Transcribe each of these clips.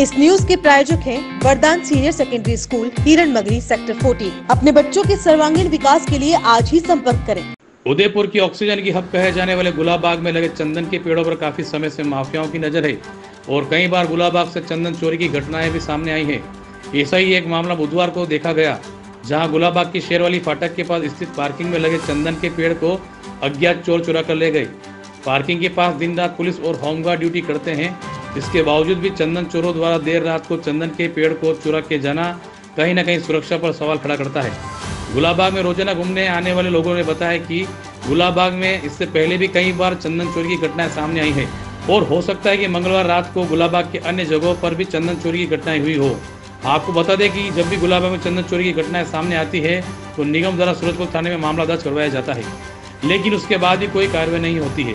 इस न्यूज के प्रायोजक हैं वरदान सीनियर सेकेंडरी स्कूल हीरन मगरी सेक्टर 14। अपने बच्चों के सर्वांगीण विकास के लिए आज ही संपर्क करें। उदयपुर की ऑक्सीजन की हब कहे जाने वाले गुलाब बाग में लगे चंदन के पेड़ों पर काफी समय से माफियाओं की नजर है और कई बार गुलाब बाग से चंदन चोरी की घटनाएं भी सामने आई है। ऐसा ही एक मामला बुधवार को देखा गया, जहां गुलाब बाग की शेरवाली फाटक के पास स्थित पार्किंग में लगे चंदन के पेड़ को अज्ञात चोर चुरा कर ले गए। पार्किंग के पास दिन रात पुलिस और होमगार्ड ड्यूटी करते हैं, इसके बावजूद भी चंदन चोरों द्वारा देर रात को चंदन के पेड़ को चुरा के जाना कहीं ना कहीं सुरक्षा पर सवाल खड़ा करता है। गुलाब बाग में रोजाना घूमने आने वाले लोगों ने बताया कि गुलाब बाग में इससे पहले भी कई बार चंदन चोरी की घटनाएं सामने आई है और हो सकता है कि मंगलवार रात को गुलाब बाग के अन्य जगहों पर भी चंदन चोरी की घटनाएं हुई हो। आपको बता दें कि जब भी गुलाब बाग में चंदन चोरी की घटनाएं सामने आती है तो निगम द्वारा सूरत थाने में मामला दर्ज करवाया जाता है, लेकिन उसके बाद भी कोई कार्रवाई नहीं होती है।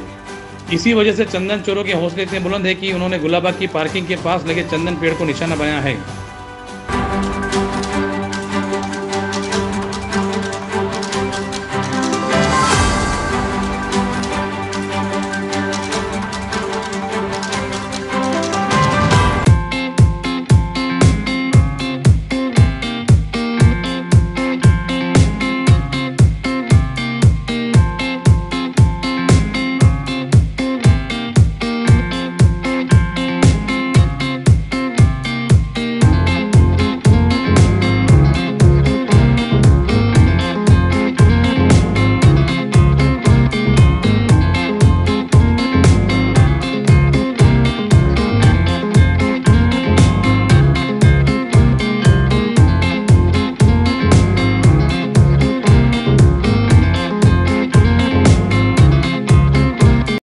इसी वजह से चंदन चोरों के हौसले इतने बुलंद है कि उन्होंने गुलाब बाग की पार्किंग के पास लगे चंदन पेड़ को निशाना बनाया है।